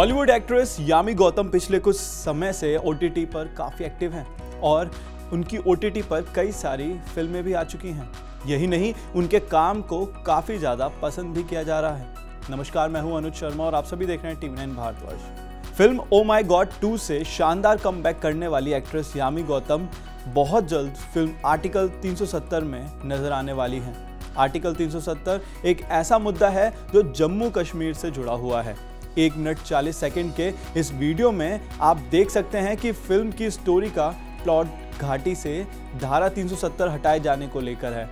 Bollywood actress Yami Gautam पिछले कुछ समय से ओटीटी पर काफ़ी एक्टिव हैं और उनकी ओटीटी पर कई सारी फिल्में भी आ चुकी हैं। यही नहीं, उनके काम को काफ़ी ज़्यादा पसंद भी किया जा रहा है। नमस्कार, मैं हूं अनुज शर्मा और आप सभी देख रहे हैं TV9 Bharatvarsh. Film oh my god 2 से शानदार कमबैक करने वाली एक्ट्रेस यामी गौतम बहुत जल्द फिल्म आर्टिकल 370 में नजर आने वाली हैं। आर्टिकल 370 एक ऐसा मुद्दा है जो जम्मू कश्मीर से जुड़ा हुआ है। 1 मिनट 40 सेकंड के इस वीडियो में आप देख सकते हैं कि फिल्म की स्टोरी का प्लॉट घाटी से धारा 370 हटाए जाने को लेकर है।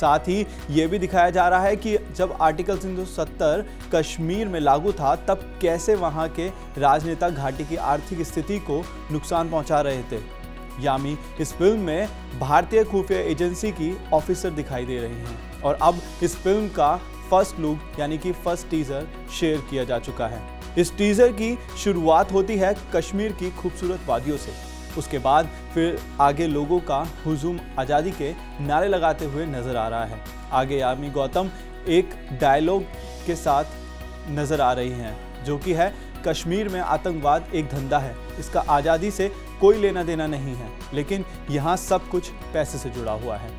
साथ ही ये भी दिखाया जा रहा है कि जब आर्टिकल 370 कश्मीर में लागू था तब कैसे वहां के राजनेता घाटी की आर्थिक स्थिति को नुकसान पहुंचा रहे थे। यामी इस फिल्म में भारतीय खुफिया एजेंसी की ऑफिसर दिखाई दे रही हैं और अब इस फिल्म का फर्स्ट लुक यानी कि फर्स्ट टीजर शेयर किया जा चुका है। इस टीजर की शुरुआत होती है कश्मीर की खूबसूरत वादियों से। उसके बाद फिर आगे लोगों का हुजूम आज़ादी के नारे लगाते हुए नजर आ रहा है। आगे यामी गौतम एक डायलॉग के साथ नजर आ रही हैं जो कि है, कश्मीर में आतंकवाद एक धंधा है, इसका आज़ादी से कोई लेना देना नहीं है, लेकिन यहाँ सब कुछ पैसे से जुड़ा हुआ है।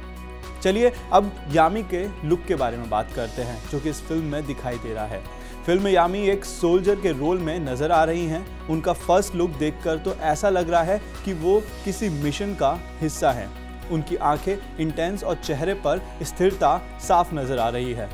चलिए अब यामी के लुक के बारे में बात करते हैं जो कि इस फिल्म में दिखाई दे रहा है। फिल्म में यामी एक सोल्जर के रोल में नज़र आ रही हैं। उनका फर्स्ट लुक देखकर तो ऐसा लग रहा है कि वो किसी मिशन का हिस्सा हैं। उनकी आंखें इंटेंस और चेहरे पर स्थिरता साफ नज़र आ रही है।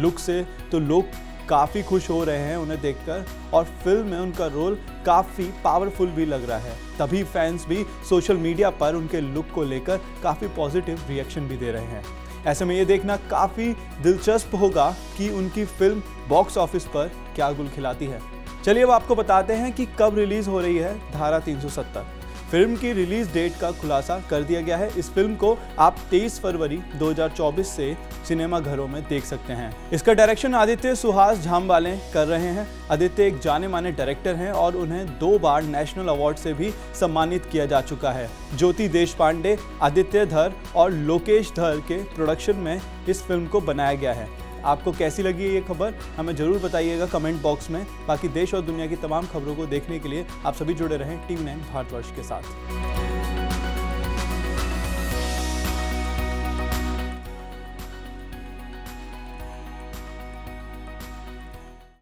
लुक से तो लोग काफ़ी खुश हो रहे हैं उन्हें देखकर और फिल्म में उनका रोल काफ़ी पावरफुल भी लग रहा है। तभी फैंस भी सोशल मीडिया पर उनके लुक को लेकर काफ़ी पॉजिटिव रिएक्शन भी दे रहे हैं। ऐसे में ये देखना काफ़ी दिलचस्प होगा कि उनकी फिल्म बॉक्स ऑफिस पर क्या गुल खिलाती है। चलिए अब आपको बताते हैं कि कब रिलीज़ हो रही है धारा 370। फिल्म की रिलीज डेट का खुलासा कर दिया गया है। इस फिल्म को आप 23 फरवरी 2024 से सिनेमाघरों में देख सकते हैं। इसका डायरेक्शन आदित्य सुहास झामवाले कर रहे हैं। आदित्य एक जाने माने डायरेक्टर हैं और उन्हें 2 बार नेशनल अवार्ड से भी सम्मानित किया जा चुका है। ज्योति देश, आदित्य धर और लोकेश धर के प्रोडक्शन में इस फिल्म को बनाया गया है। आपको कैसी लगी ये खबर हमें ज़रूर बताइएगा कमेंट बॉक्स में। बाकी देश और दुनिया की तमाम खबरों को देखने के लिए आप सभी जुड़े रहें टीवी9 भारतवर्ष के साथ।